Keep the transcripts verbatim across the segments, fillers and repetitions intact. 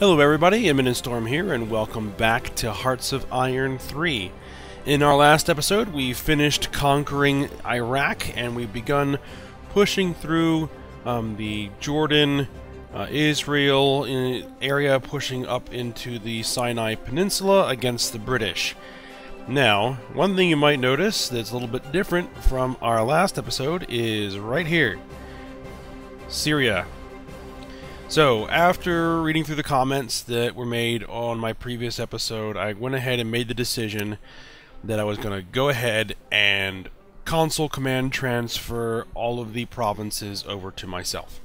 Hello everybody, Imminent Storm here, and welcome back to Hearts of Iron three. In our last episode, we finished conquering Iraq, and we've begun pushing through um, the Jordan, uh, Israel area, pushing up into the Sinai Peninsula against the British. Now, one thing you might notice that's a little bit different from our last episode is right here, Syria. So, after reading through the comments that were made on my previous episode, I went ahead and made the decision that I was going to go ahead and console command transfer all of the provinces over to myself.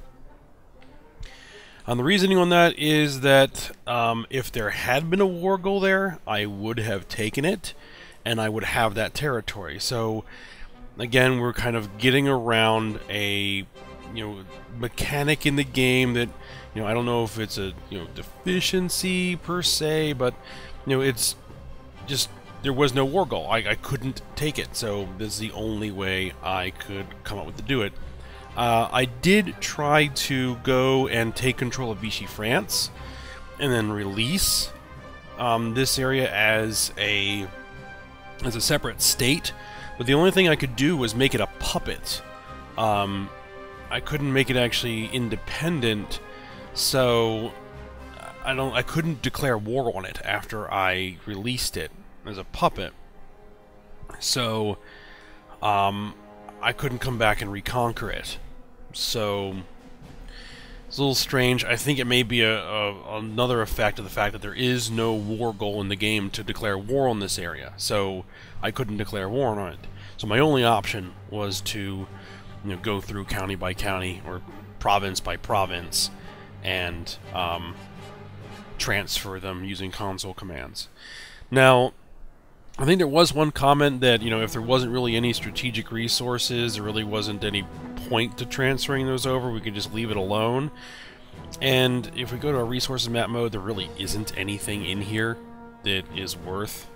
And the reasoning on that is that um, if there had been a war goal there, I would have taken it, and I would have that territory. So, again, we're kind of getting around a... you know, mechanic in the game that, you know, I don't know if it's a, you know, deficiency per se, but, you know, it's just, there was no war goal. I, I couldn't take it, so this is the only way I could come up with to do it. Uh, I did try to go and take control of Vichy France, and then release um, this area as a, as a separate state, but the only thing I could do was make it a puppet. Um... I couldn't make it actually independent, so I don't. I couldn't declare war on it after I released it as a puppet. So um, I couldn't come back and reconquer it. So it's a little strange. I think it may be a, a, another effect of the fact that there is no war goal in the game to declare war on this area. So I couldn't declare war on it. So my only option was to, you know, go through county by county or province by province and um, transfer them using console commands. Now, I think there was one comment that, you know, if there wasn't really any strategic resources, there really wasn't any point to transferring those over, we could just leave it alone. And if we go to our resources map mode, there really isn't anything in here that is worth,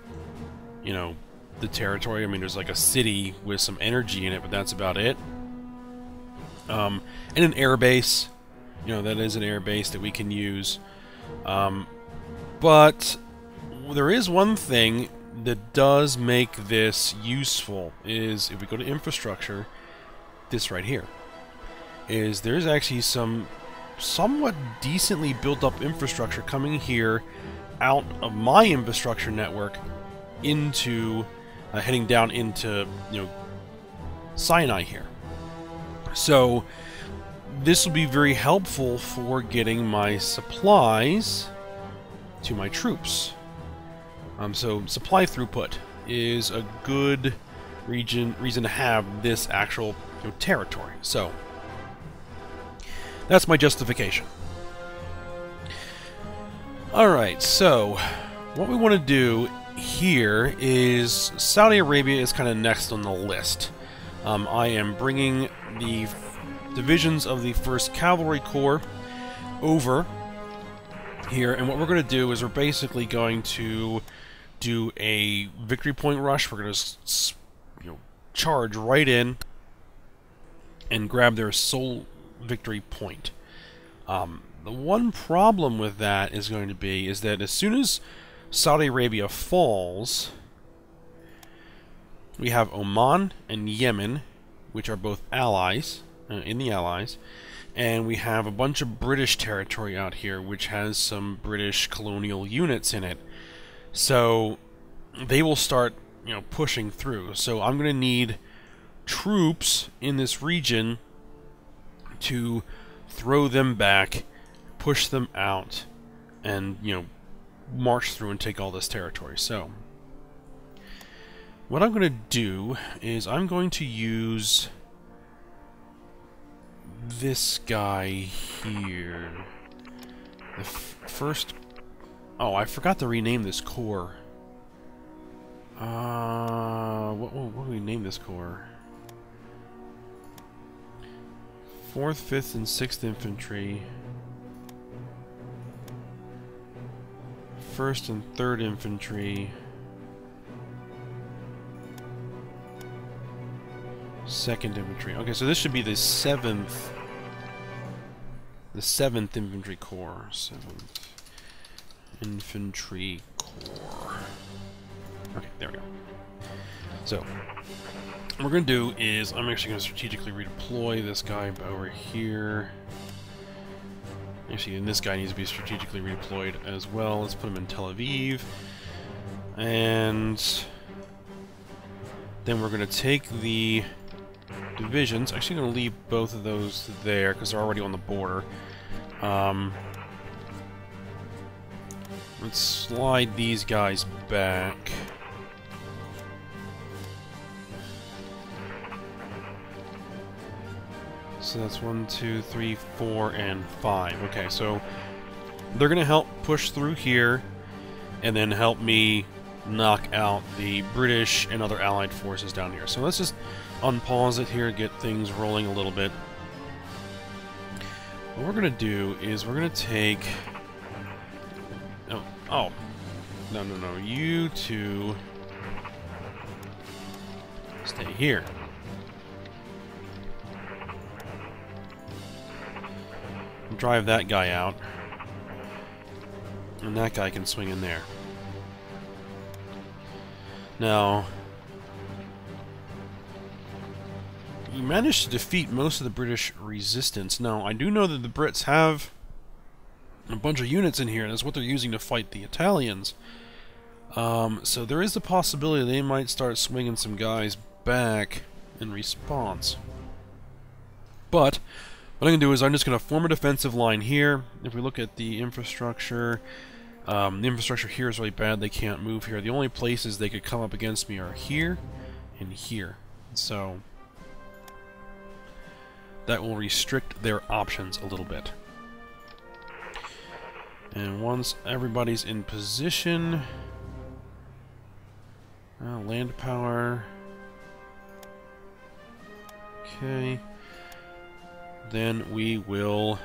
you know, the territory. I mean, there's like a city with some energy in it, but that's about it. Um, and an air base, you know, that is an air base that we can use. Um, but there is one thing that does make this useful, is if we go to infrastructure, this right here, is there's actually some somewhat decently built up infrastructure coming here out of my infrastructure network into, uh, heading down into, you know, Sinai here. So this will be very helpful for getting my supplies to my troops. Um, so supply throughput is a good region reason to have this actual, you know, territory. So that's my justification. Alright, so what we want to do here is Saudi Arabia is kind of next on the list. Um, I am bringing the divisions of the first Cavalry Corps over here, and what we're going to do is we're basically going to do a victory point rush. We're going to, you know, charge right in and grab their sole victory point. Um, the one problem with that is going to be is that as soon as Saudi Arabia falls, we have Oman and Yemen, which are both allies, uh, in the allies, and we have a bunch of British territory out here, which has some British colonial units in it. So they will start, you know, pushing through. So I'm going to need troops in this region to throw them back, push them out, and, you know, march through and take all this territory. So what I'm going to do is I'm going to use this guy here. The f first... Oh, I forgot to rename this corps. Uh, what, what, what do we name this corps? fourth, fifth, and sixth Infantry. first and third Infantry. second Infantry. Okay, so this should be the seventh. The seventh Infantry Corps. seventh. Infantry Corps. Okay, there we go. So, what we're going to do is I'm actually going to strategically redeploy this guy over here. Actually, and this guy needs to be strategically redeployed as well. Let's put him in Tel Aviv. And then we're going to take the divisions. Actually, I'm going to leave both of those there because they're already on the border. Um, let's slide these guys back. So that's one, two, three, four, and five. Okay, so they're going to help push through here and then help me knock out the British and other allied forces down here. So let's just unpause it here, get things rolling a little bit. What we're going to do is we're going to take... Oh, oh, no, no, no. You two stay here. Drive that guy out, and that guy can swing in there. Now, you managed to defeat most of the British resistance. Now, I do know that the Brits have a bunch of units in here, and that's what they're using to fight the Italians. Um, so there is the possibility they might start swinging some guys back in response. But what I'm going to do is I'm just going to form a defensive line here. If we look at the infrastructure, um, the infrastructure here is really bad. They can't move here. The only places they could come up against me are here and here. So that will restrict their options a little bit. And once everybody's in position, uh, land power. Okay. Then we will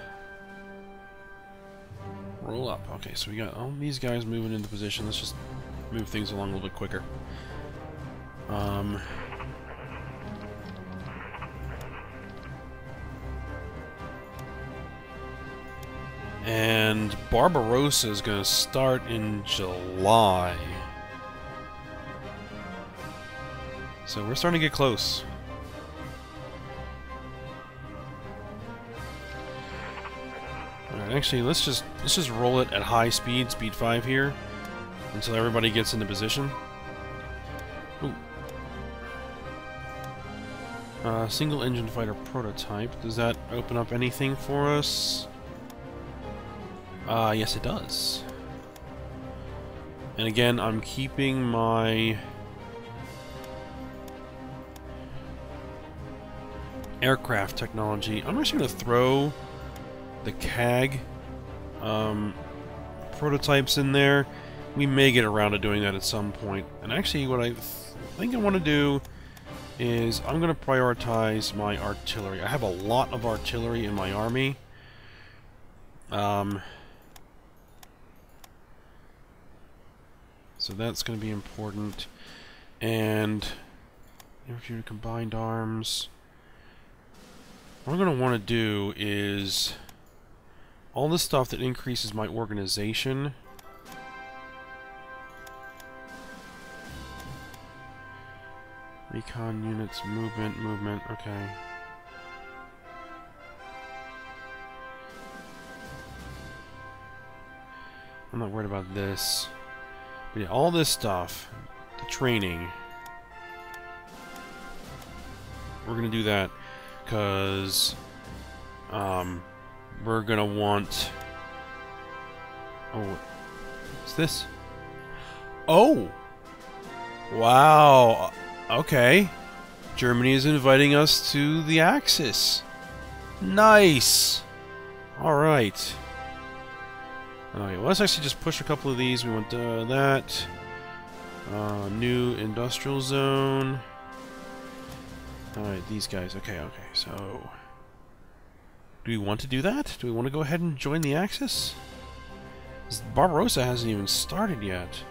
roll up. Okay, so we got all these guys moving into position. Let's just move things along a little bit quicker. Um, and Barbarossa is going to start in July. So we're starting to get close. Actually, let's just let's just roll it at high speed, speed five here, until everybody gets into position. Ooh. Uh, single engine fighter prototype. Does that open up anything for us? Uh, yes, it does. And again, I'm keeping my aircraft technology. I'm actually going to throw the C A G um, prototypes in there. We may get around to doing that at some point. And actually what I th think I want to do is I'm going to prioritize my artillery. I have a lot of artillery in my army. Um, so that's going to be important. And infantry combined arms. What I'm going to want to do is all this stuff that increases my organization. Recon units, movement, movement, okay. I'm not worried about this. But yeah, all this stuff, the training, we're gonna do that because um, we're going to want... Oh, what's this? Oh! Wow! Okay. Germany is inviting us to the Axis. Nice! Alright. Alright, well, let's actually just push a couple of these. We want uh, that. Uh, new industrial zone. Alright, these guys. Okay, okay, so... do we want to do that? Do we want to go ahead and join the Axis? Barbarossa hasn't even started yet.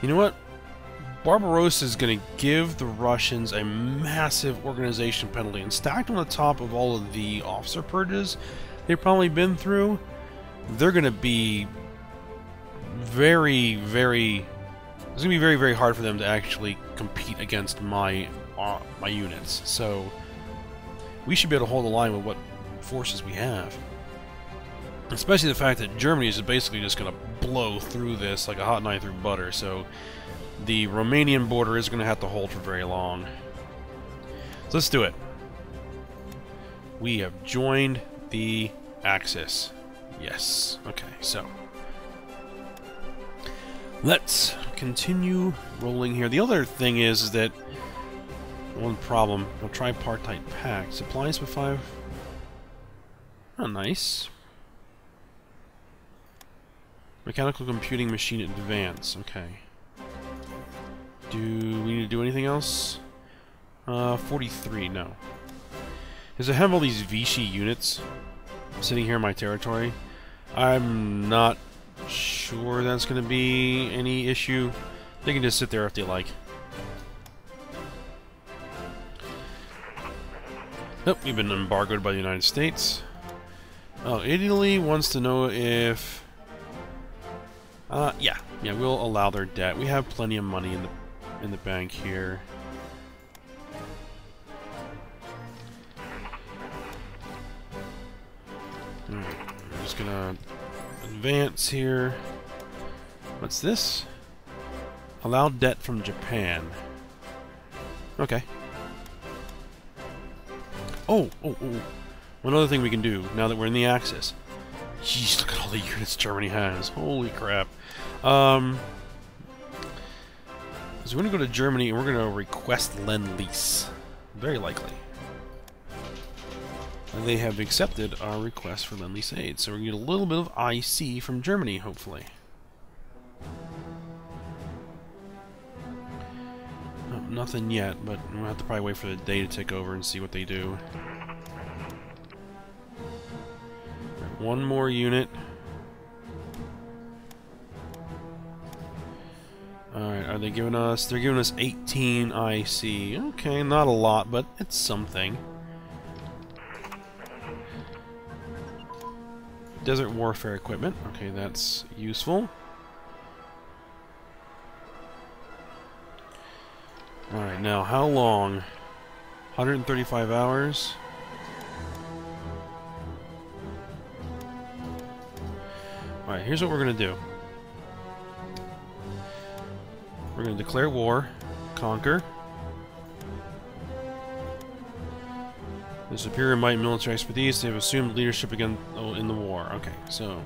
You know what? Barbarossa is going to give the Russians a massive organization penalty. And stacked on the top of all of the officer purges they've probably been through, they're going to be very, very... It's going to be very, very hard for them to actually compete against my uh, my units. So we should be able to hold the line with what forces we have. Especially the fact that Germany is basically just going to blow through this like a hot knife through butter. So the Romanian border is going to have to hold for very long. So let's do it. We have joined the Axis. Yes. Okay, so let's continue rolling here. The other thing is, is that one problem, a tripartite pact. Supplies with five. Oh, nice. Mechanical computing machine advance. Okay. Do we need to do anything else? Uh, forty-three, no. Because I have all these Vichy units sitting here in my territory. I'm not sure that's going to be any issue. They can just sit there if they like. Nope, we've been embargoed by the United States. Oh, Italy wants to know if... Uh, yeah. Yeah, we'll allow their debt. We have plenty of money in the, in the bank here. Alright, I'm just gonna advance here. What's this? Allow debt from Japan. Okay. Oh, oh, oh. One other thing we can do now that we're in the Axis. Jeez, look at all the units Germany has. Holy crap. Um, so we're gonna go to Germany and we're gonna request Lend-Lease. Very likely. And they have accepted our request for Lend-Lease aid. So we're going to get a little bit of I C from Germany, hopefully. Oh, nothing yet, but we'll have to probably wait for the day to take over and see what they do. One more unit. Alright, are they giving us... They're giving us eighteen I C. Okay, not a lot, but it's something. Desert warfare equipment. Okay, that's useful. Alright, now how long? one hundred thirty-five hours. Alright, here's what we're going to do. We're going to declare war. Conquer. The superior might and military expertise, they have assumed leadership again oh, in the war. Okay, so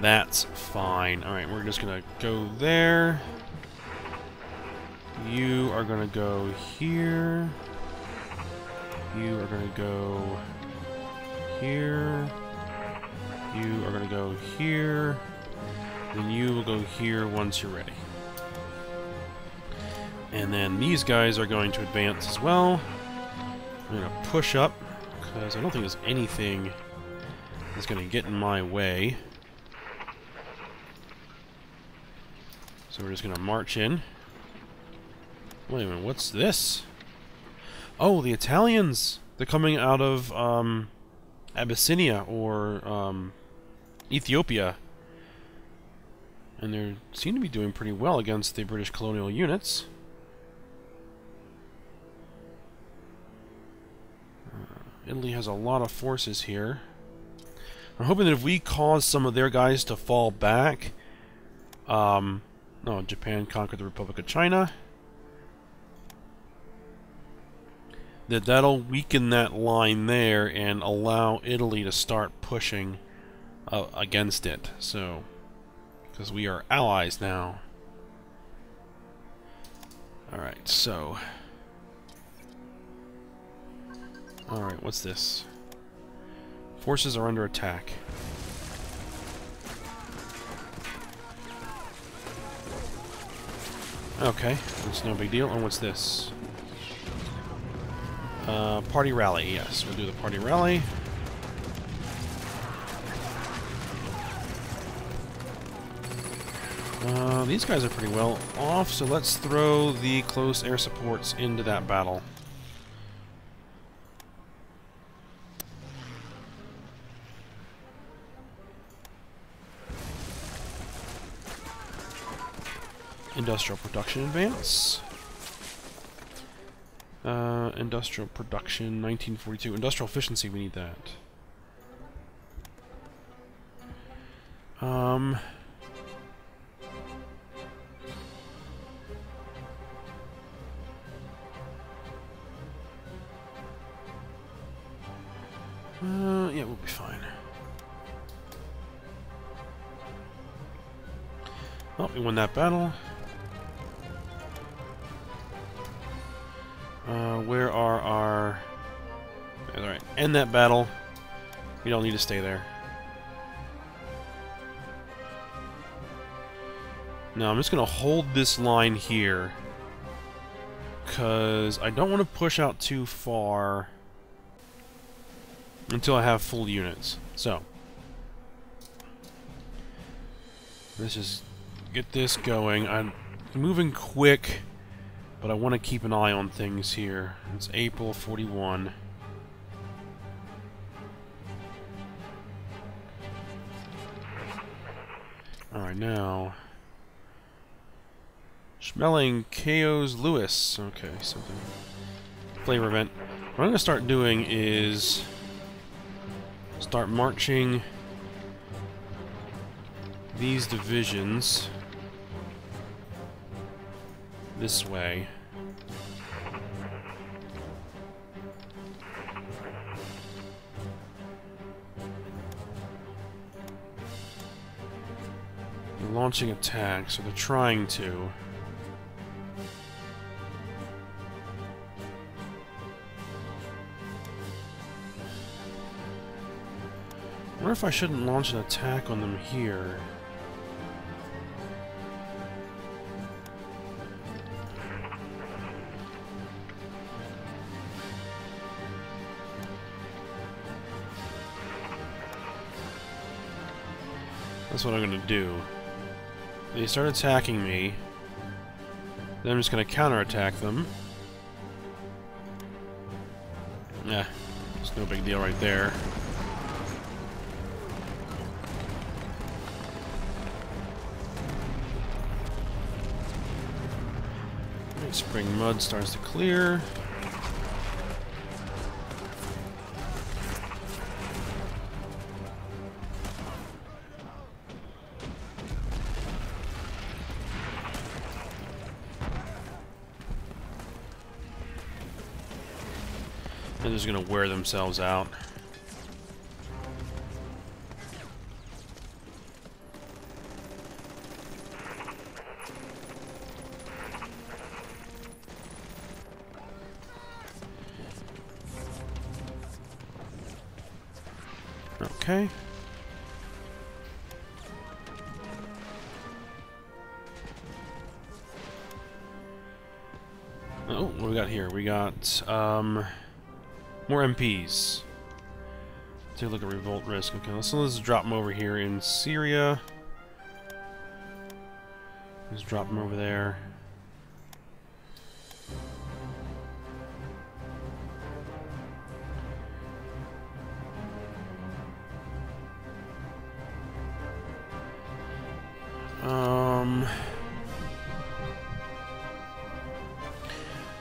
that's fine. Alright, we're just gonna go there. You are gonna go here. You are gonna go here. You are gonna go here. Then you will go here once you're ready. And then these guys are going to advance as well. I'm going to push up, because I don't think there's anything that's going to get in my way. So we're just going to march in. Wait a minute, what's this? Oh, the Italians! They're coming out of um, Abyssinia, or um, Ethiopia. And they seem to be doing pretty well against the British colonial units. Italy has a lot of forces here. I'm hoping that if we cause some of their guys to fall back... Um, no, Japan conquered the Republic of China. That that'll weaken that line there and allow Italy to start pushing uh, against it. So, because we are allies now. Alright, so... Alright, what's this? Forces are under attack. Okay, that's no big deal. And what's this? Uh, party rally, yes. We'll do the party rally. Uh, these guys are pretty well off, so let's throw the close air supports into that battle. Industrial production advance. Uh, industrial production, nineteen forty-two. Industrial efficiency, we need that. Um... Uh, yeah, we'll be fine. Well, we won that battle. Uh, where are our... Alright, end that battle. We don't need to stay there. No, I'm just gonna hold this line here, because I don't want to push out too far until I have full units. So let's just get this going. I'm moving quick, but I want to keep an eye on things here. It's April forty-one. Alright, now Schmelling K Os Lewis. Okay, something. Flavor event. What I'm going to start doing is start marching these divisions this way. They're launching attacks, so they're trying to. I wonder if I shouldn't launch an attack on them here. That's what I'm gonna do. They start attacking me, then I'm just gonna counterattack them. Eh, it's no big deal right there. Spring mud starts to clear. They're just gonna wear themselves out. Okay. Oh, what do we got here? We got um, more M Ps. Take a look at revolt risk. Okay, let's, let's drop them over here in Syria. Let's drop them over there.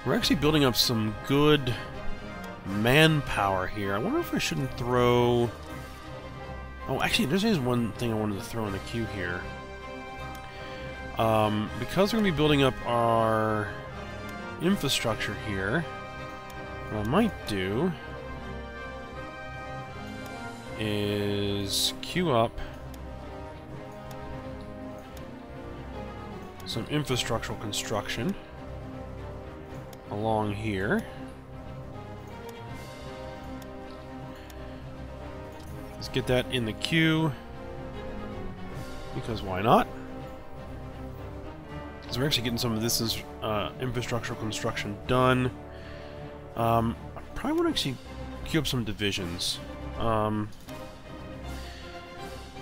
We're actually building up some good manpower here. I wonder if I shouldn't throw... Oh, actually, there is one thing I wanted to throw in the queue here. Um, because we're going to be building up our infrastructure here, what I might do is queue up some infrastructural construction along here. Let's get that in the queue, because why not? Because we're actually getting some of this is, uh, infrastructural construction done. Um, I probably want to actually queue up some divisions. Um,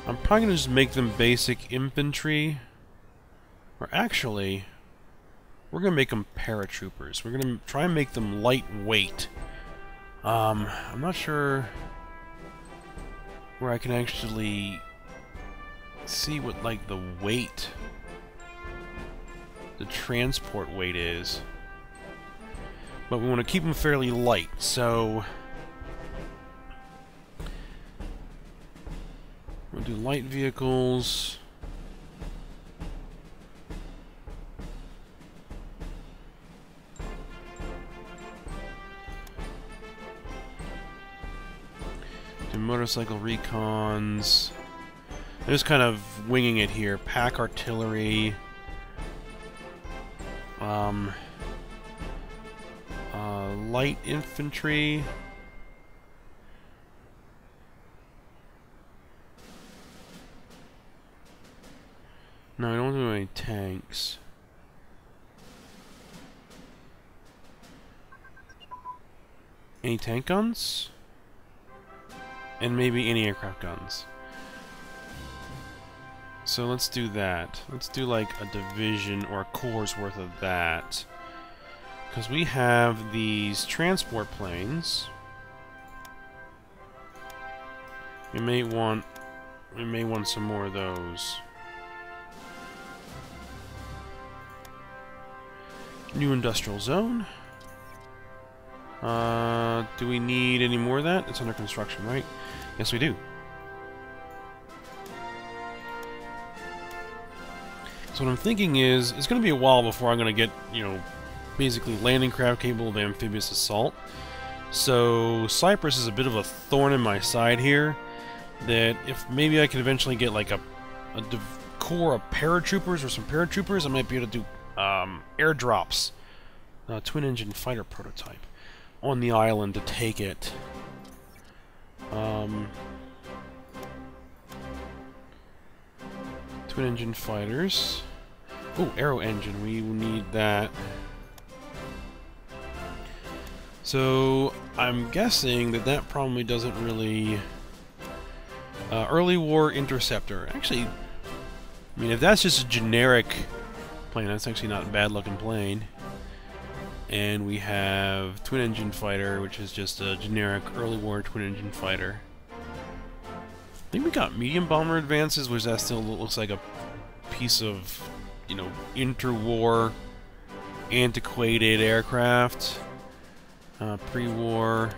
I'm probably going to just make them basic infantry, or actually... we're going to make them paratroopers. We're going to try and make them lightweight. Um, I'm not sure where I can actually see what, like, the weight the transport weight is. But we want to keep them fairly light, so we'll do light vehicles. Do motorcycle recons. I'm just kind of winging it here. Pack artillery. Um, uh, light infantry. No, I don't do any tanks. Any tank guns? And maybe any aircraft guns. So let's do that. Let's do like a division or a corps worth of that. Because we have these transport planes. We may want we may want some more of those. New industrial zone. Uh, do we need any more of that? It's under construction, right? Yes, we do. So what I'm thinking is, it's going to be a while before I'm going to get, you know, basically landing craft capable of amphibious assault. So Cyprus is a bit of a thorn in my side here, that if maybe I could eventually get like a, a corps of paratroopers or some paratroopers, I might be able to do um, airdrops, a twin-engine fighter prototype, on the island to take it. Um, Twin engine fighters. Oh, aero engine. We need that. So I'm guessing that that probably doesn't really. Uh, early war interceptor. Actually, I mean, if that's just a generic plane, that's actually not a bad-looking plane. And we have twin engine fighter, which is just a generic early war twin engine fighter. I think we got medium bomber advances, which that still looks like a piece of, you know, interwar, antiquated aircraft. Uh, pre-war,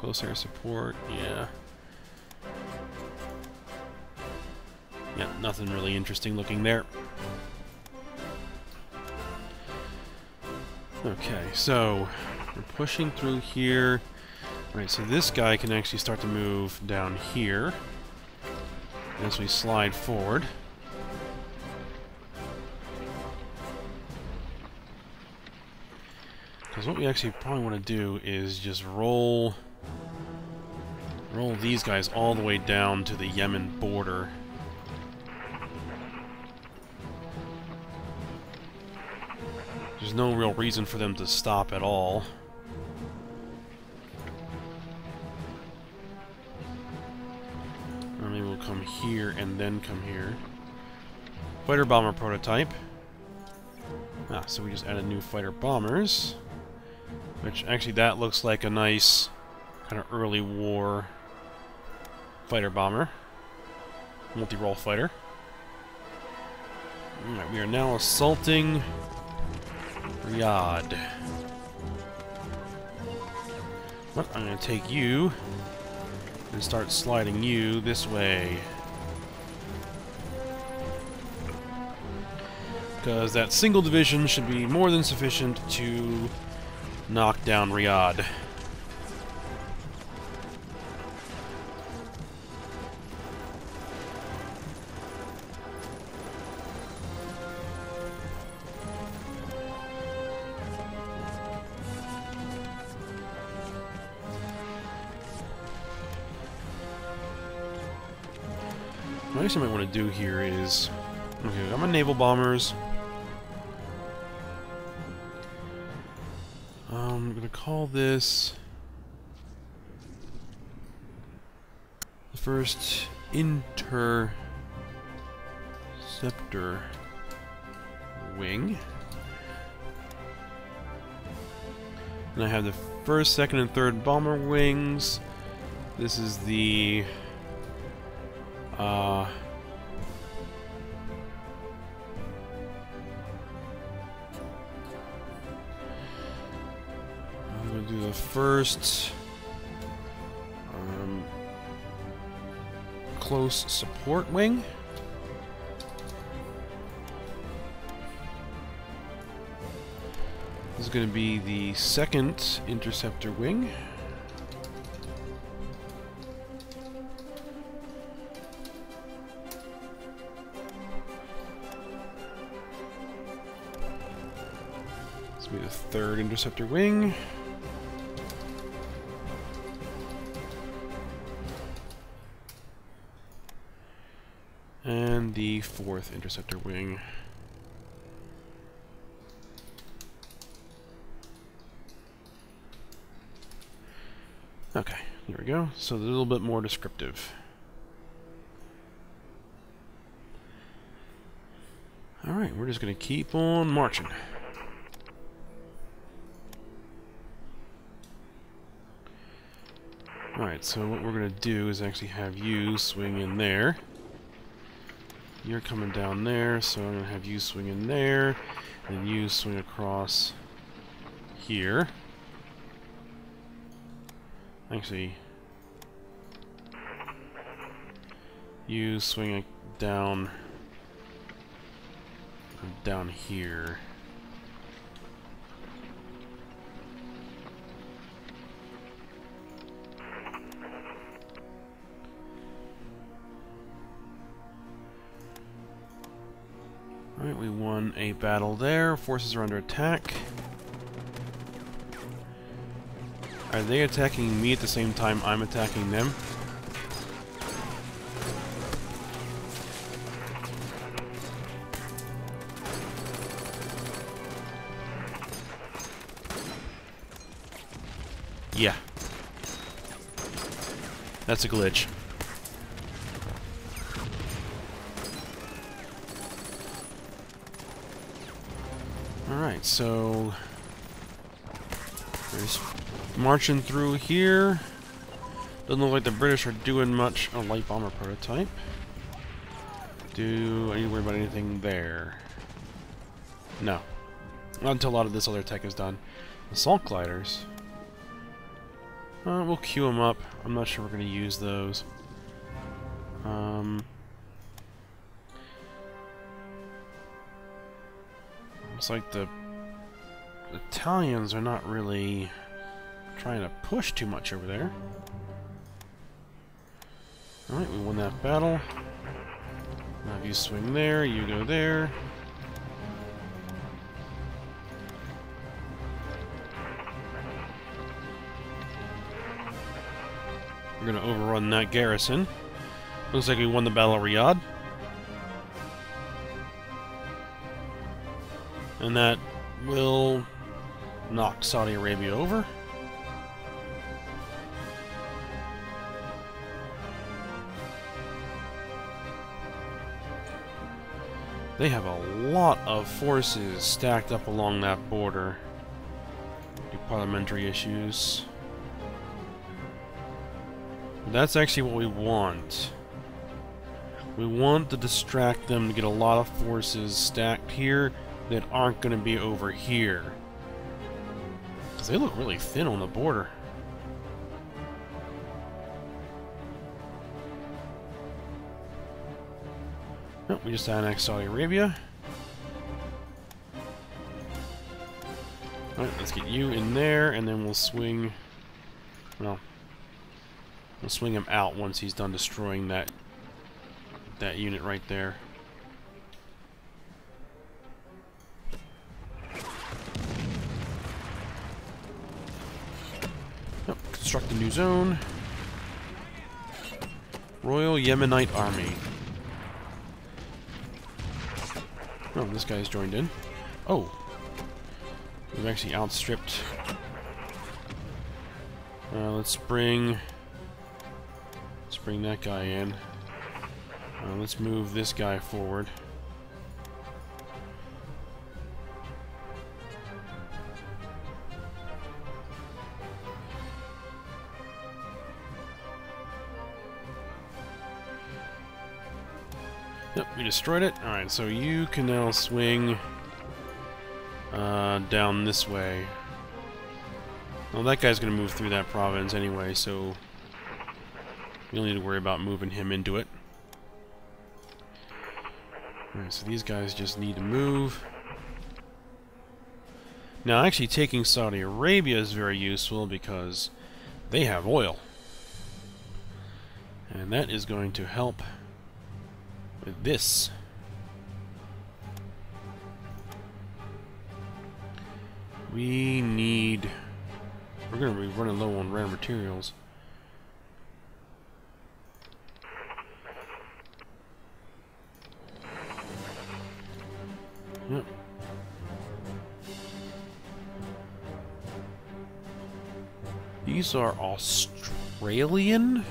close air support, yeah. Yeah, nothing really interesting looking there. Okay, so we're pushing through here. Alright, so this guy can actually start to move down here as we slide forward. Because what we actually probably want to do is just roll roll these guys all the way down to the Yemen border. There's no real reason for them to stop at all. Come here and then come here. Fighter bomber prototype. Ah, so we just added new fighter bombers, which actually that looks like a nice kind of early war fighter bomber, multi-role fighter. All right, we are now assaulting Riyadh. But I'm going to take you and start sliding you this way, because that single division should be more than sufficient to knock down Riyadh. What I actually might want to do here is, okay, we got my naval bombers. Um, I'm gonna call this the first interceptor wing, and I have the first, second, and third bomber wings. This is the Uh, first um, close support wing. This is going to be the second interceptor wing. This will be the third interceptor wing. And the fourth interceptor wing. Okay, there we go. So a little bit more descriptive. Alright, we're just going to keep on marching. Alright, so what we're going to do is actually have you swing in there. You're coming down there, so I'm going to have you swing in there. And you swing across here. Actually, you swing it down, down here. Alright, we won a battle there. Forces are under attack. Are they attacking me at the same time I'm attacking them? Yeah. That's a glitch. Alright, so... there's... marching through here. Doesn't look like the British are doing much. A light bomber prototype. Do I need to worry about anything there? No. Not until a lot of this other tech is done. Assault gliders. Uh, we'll queue them up. I'm not sure we're going to use those. Um, it's like the Italians are not really trying to push too much over there. Alright, we won that battle. Now if you swing there, you go there. We're gonna overrun that garrison. Looks like we won the Battle of Riyadh. And that will knock Saudi Arabia over. They have a lot of forces stacked up along that border. Do parliamentary issues. But that's actually what we want. We want to distract them to get a lot of forces stacked here that aren't going to be over here. Because they look really thin on the border. Nope, we just annexed Saudi Arabia. Alright, let's get you in there, and then we'll swing... well... we'll swing him out once he's done destroying that... that unit right there. Nope, construct a new zone. Royal Yemenite Army. Oh, this guy's joined in. Oh! We've actually outstripped. Uh, let's bring... let's bring that guy in. Uh, let's move this guy forward. Yep, we destroyed it. Alright, so you can now swing uh, down this way. Well, that guy's going to move through that province anyway, so we don't need to worry about moving him into it. Alright, so these guys just need to move. Now, actually taking Saudi Arabia is very useful because they have oil. And that is going to help with this. We need... We're going to be running low on rare materials. Yep. These are Australian?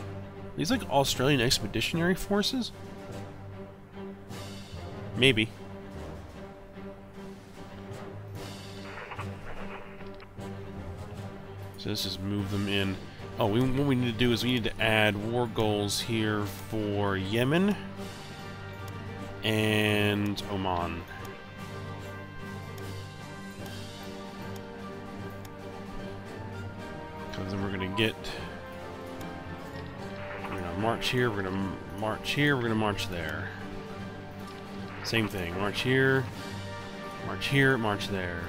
These like Australian expeditionary forces? Maybe. So let's just move them in. Oh, we, what we need to do is we need to add war goals here for Yemen and Oman. Because then we're going to get... We're going to march here, we're going to march here, we're going to march there. Same thing. March here, march here, march there.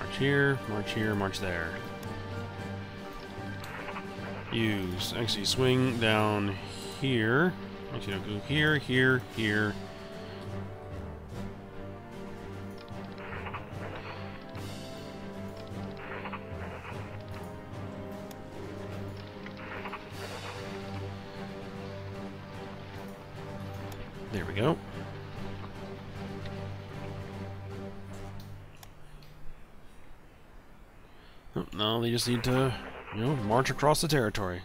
March here, march here, march there. Use. Actually, swing down here. Actually, no, go here, here, here. There we go. Oh, no, they just need to, you know, march across the territory.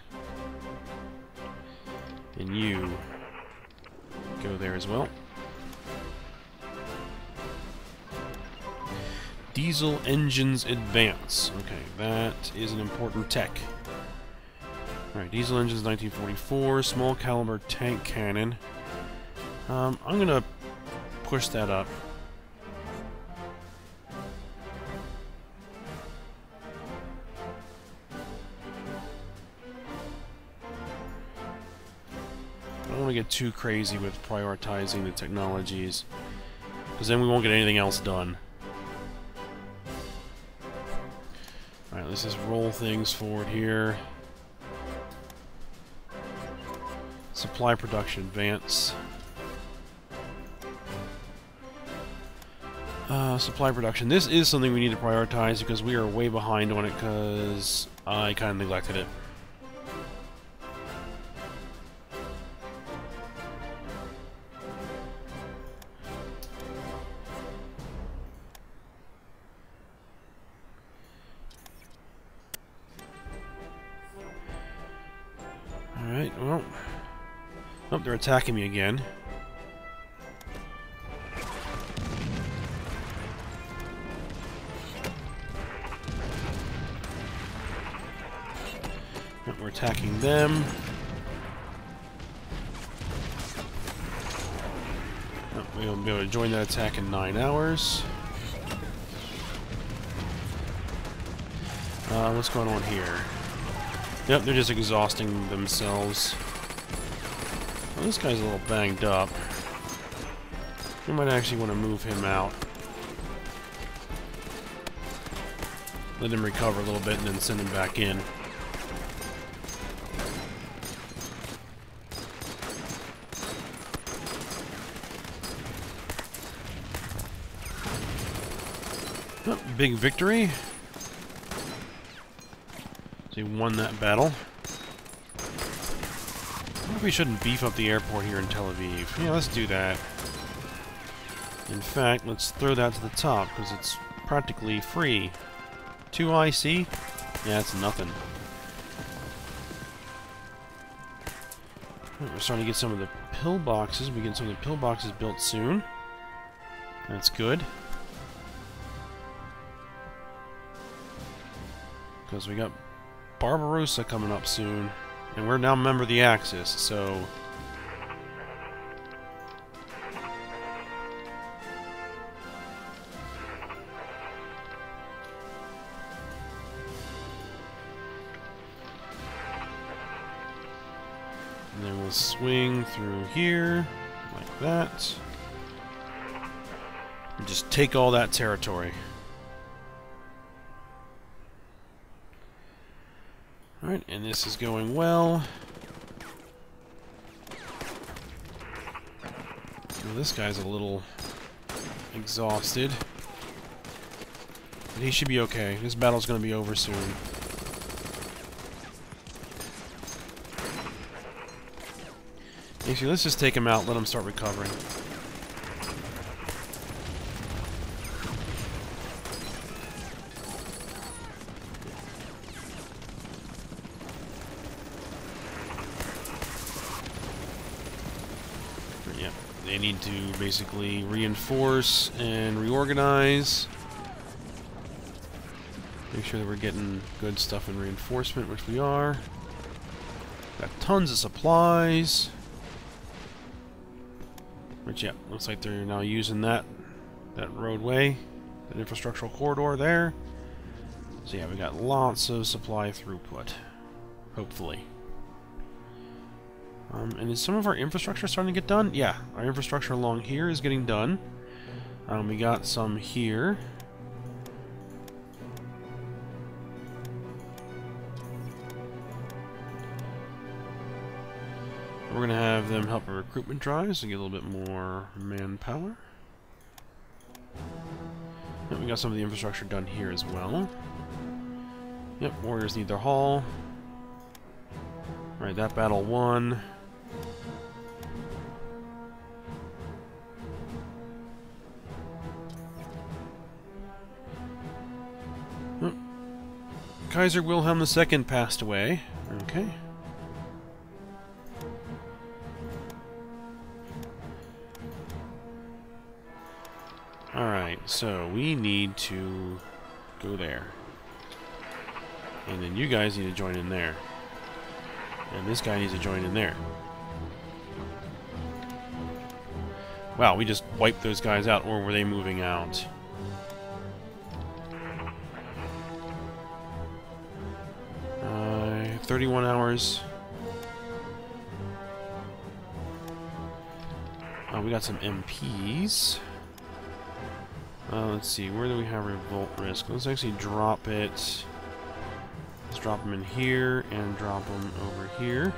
And you go there as well. Diesel engines advance. Okay, that is an important tech. Alright, diesel engines nineteen forty-four, small caliber tank cannon. Um, I'm gonna push that up. I don't want to get too crazy with prioritizing the technologies, because then we won't get anything else done. Alright, let's just roll things forward here. Supply production advance. Uh, supply production. This is something we need to prioritize because we are way behind on it because I kind of neglected it. Alright, well. Oh, they're attacking me again. We're attacking them. Oh, we'll be able to join that attack in nine hours. Uh, what's going on here? Yep, they're just exhausting themselves. Well, this guy's a little banged up. We might actually want to move him out. Let him recover a little bit and then send him back in. Oh, big victory. So he won that battle. Maybe we shouldn't beef up the airport here in Tel Aviv. Yeah, let's do that. In fact, let's throw that to the top because it's practically free. two I C? Yeah, that's nothing. Right, we're starting to get some of the pillboxes. We get some of the pillboxes built soon. That's good. Because we got Barbarossa coming up soon, and we're now a member of the Axis, so... And then we'll swing through here, like that. And just take all that territory. Alright, and this is going well. Well, this guy's a little exhausted. But he should be okay. This battle's going to be over soon. Actually, let's just take him out, let him start recovering. Yeah, they need to basically reinforce and reorganize. Make sure that we're getting good stuff in reinforcement, which we are. Got tons of supplies. Which, yeah, looks like they're now using that that roadway, that infrastructural corridor there. So yeah, we got lots of supply throughput, hopefully. Um, and is some of our infrastructure starting to get done? Yeah, our infrastructure along here is getting done. Um, we got some here. We're going to have them help our recruitment drives and get a little bit more manpower. And we got some of the infrastructure done here as well. Yep, warriors need their hall. Alright, that battle won. Oh. Kaiser Wilhelm the Second passed away. Okay. Alright, so we need to go there. And then you guys need to join in there. And this guy needs to join in there. Wow, we just wiped those guys out, or were they moving out? Uh, thirty-one hours. Oh, we got some M Ps. Uh, let's see, where do we have revolt risk? Let's actually drop it. Let's drop them in here and drop them over here.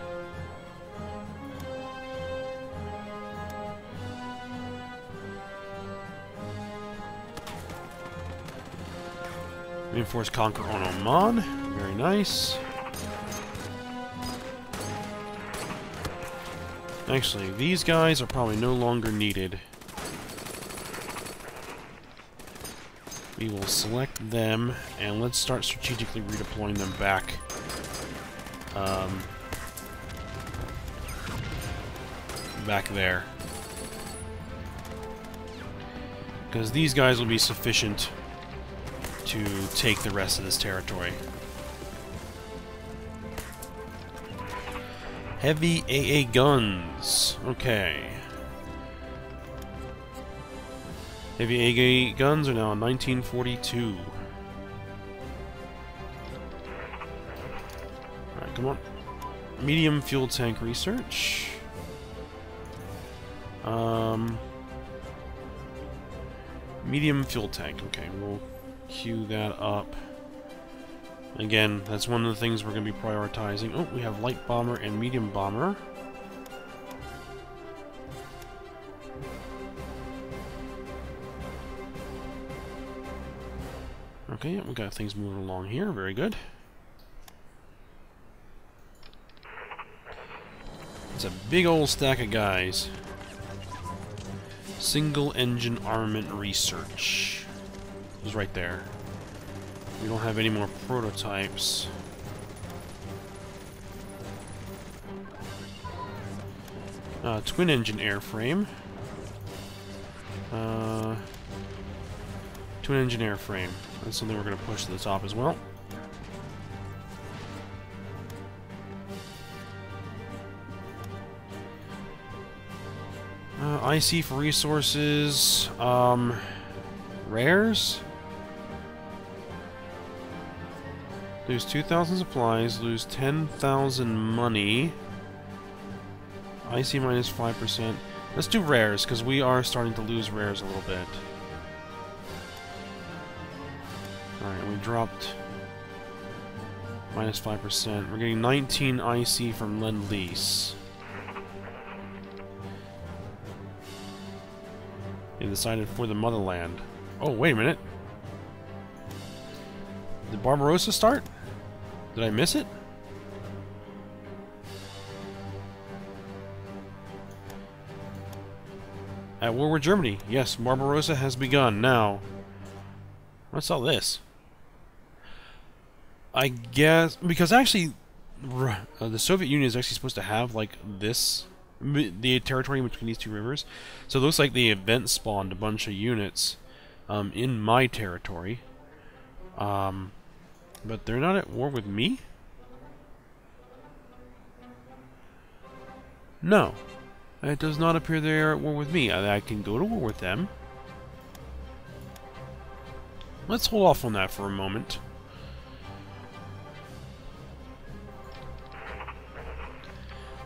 Reinforce conquer on Oman. Very nice. Actually, these guys are probably no longer needed. We will select them, and let's start strategically redeploying them back. Um, back there. Because these guys will be sufficient to take the rest of this territory. Heavy A A guns. Okay. Heavy A A guns are now in nineteen forty-two. Alright, come on. Medium fuel tank research. Um, medium fuel tank. Okay, we'll queue that up. Again, that's one of the things we're going to be prioritizing. Oh, we have light bomber and medium bomber. Okay, we got things moving along here. Very good. It's a big old stack of guys. Single engine armament research. It was right there. We don't have any more prototypes. Uh, twin engine airframe. Uh, twin engine airframe. That's something we're going to push to the top as well. Uh, I C for resources. Um, rares. Lose two thousand supplies. Lose ten thousand money. Icy minus five percent. Let's do rares, because we are starting to lose rares a little bit. Alright, we dropped minus five percent. We're getting nineteen I C from Lend-Lease. They decided for the motherland. Oh, wait a minute. Did Barbarossa start? Did I miss it? At war with Germany. Yes, Barbarossa has begun now. What's all this? I guess because actually, uh, the Soviet Union is actually supposed to have like this, the territory between these two rivers. So it looks like the event spawned a bunch of units um, in my territory, um, but they're not at war with me. No. It does not appear they are at war with me. I, I can go to war with them. Let's hold off on that for a moment.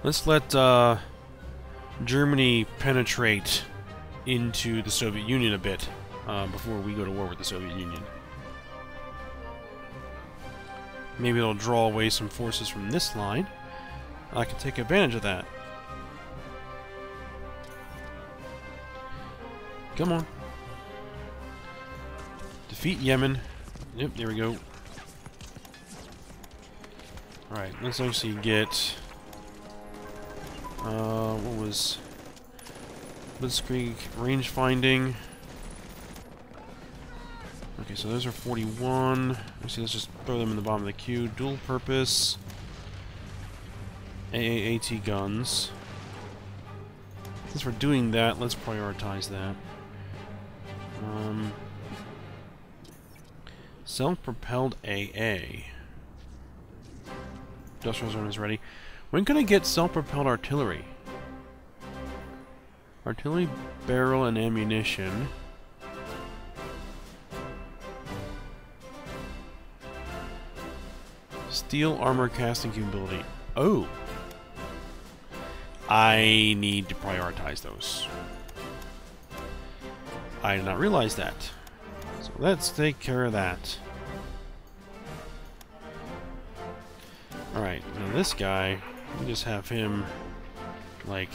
Let's let uh, Germany penetrate into the Soviet Union a bit uh, before we go to war with the Soviet Union. Maybe it'll draw away some forces from this line. I can take advantage of that. Come on. Defeat Yemen. Yep, there we go. Alright, let's actually get... Uh, what was... Blitzkrieg range finding. Okay, so those are forty-one. Actually, let's just throw them in the bottom of the queue. Dual purpose. A A A T guns. Since we're doing that, let's prioritize that. Um, self-propelled A A. Industrial zone is ready. When can I get self-propelled artillery? Artillery barrel and ammunition. Steel armor casting capability. Oh! I need to prioritize those. I did not realize that. So let's take care of that. Alright, now this guy, we just have him, like,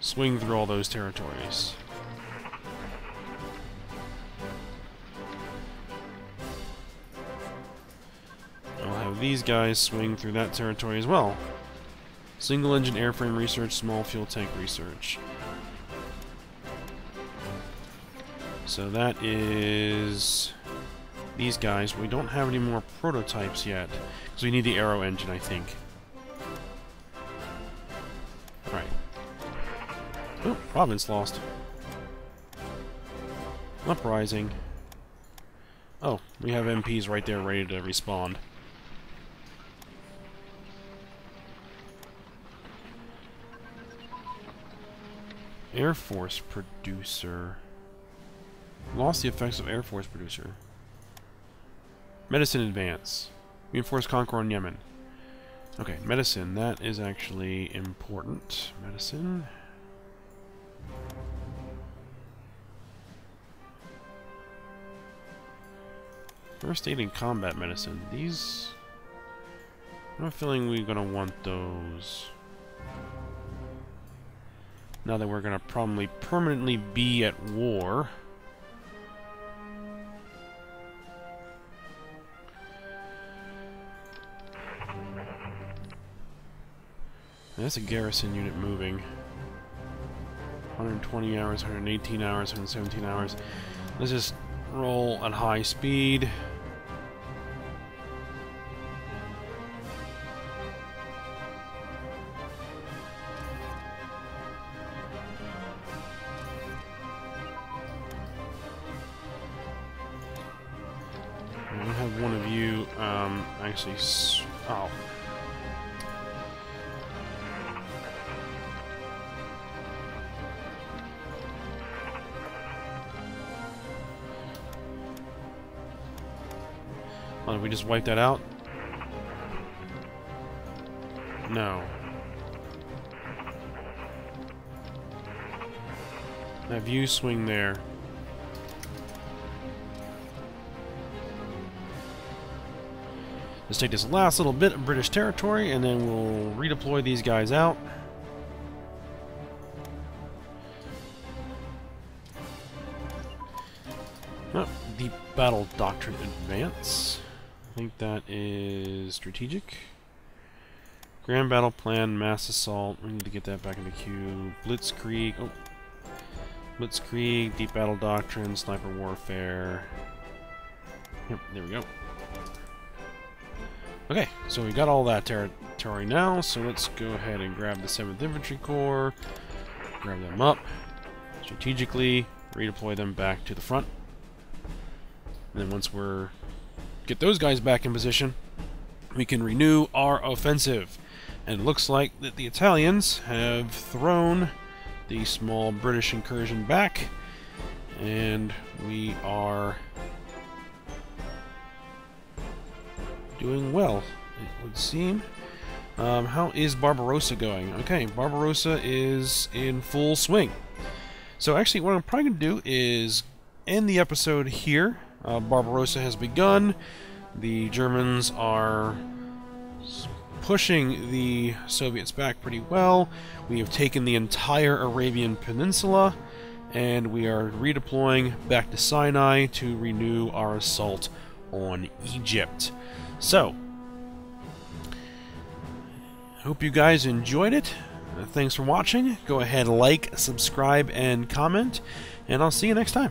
swing through all those territories. I'll have these guys swing through that territory as well. Single engine airframe research, small fuel tank research. So that is these guys. We don't have any more prototypes yet, because we need the aero engine, I think. Alright. Oh, province lost. Uprising. Oh, we have M Ps right there ready to respawn. Air Force producer. Lost the effects of Air Force producer. Medicine advance. Reinforce Conqueror in Yemen. Okay, medicine. That is actually important. Medicine. First aid and combat medicine. These... I have a feeling we're gonna want those. Now that we're gonna probably permanently be at war. That's a garrison unit moving. one hundred twenty hours, one hundred eighteen hours, one hundred seventeen hours. Let's just roll at high speed. I'm gonna have one of you um, actually. S oh. Oh, did we just wipe that out? No. Have you swing there. Let's take this last little bit of British territory, and then we'll redeploy these guys out. Oh, deep battle doctrine advance. I think that is strategic. Grand battle plan, mass assault. We need to get that back into queue. Blitzkrieg. Oh, Blitzkrieg, deep battle doctrine, sniper warfare. Yep, there we go. Okay, so we got all that territory now, so let's go ahead and grab the seventh Infantry Corps, grab them up, strategically redeploy them back to the front. And then once we're... get those guys back in position, we can renew our offensive. And it looks like that the Italians have thrown the small British incursion back, and we are... doing well, it would seem. Um, how is Barbarossa going? Okay, Barbarossa is in full swing. So actually what I'm probably going to do is end the episode here. Uh, Barbarossa has begun. The Germans are pushing the Soviets back pretty well. We have taken the entire Arabian Peninsula, and we are redeploying back to Sinai to renew our assault on Egypt. So, I hope you guys enjoyed it. Uh, thanks for watching. Go ahead, like, subscribe, and comment, and I'll see you next time.